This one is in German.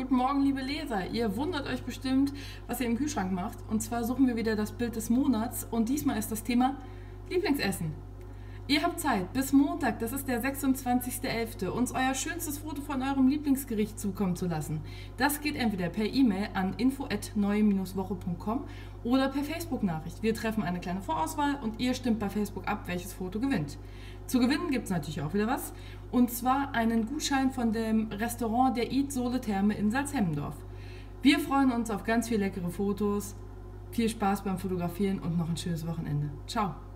Guten Morgen, liebe Leser! Ihr wundert euch bestimmt, was ihr im Kühlschrank macht. Und zwar suchen wir wieder das Bild des Monats und diesmal ist das Thema Lieblingsessen. Ihr habt Zeit, bis Montag, das ist der 26.11., uns euer schönstes Foto von eurem Lieblingsgericht zukommen zu lassen. Das geht entweder per E-Mail an info@neue-woche.com oder per Facebook-Nachricht. Wir treffen eine kleine Vorauswahl und ihr stimmt bei Facebook ab, welches Foto gewinnt. Zu gewinnen gibt es natürlich auch wieder was, und zwar einen Gutschein von dem Restaurant der Id Sole Therme in Salzhemmendorf. Wir freuen uns auf ganz viele leckere Fotos, viel Spaß beim Fotografieren und noch ein schönes Wochenende. Ciao!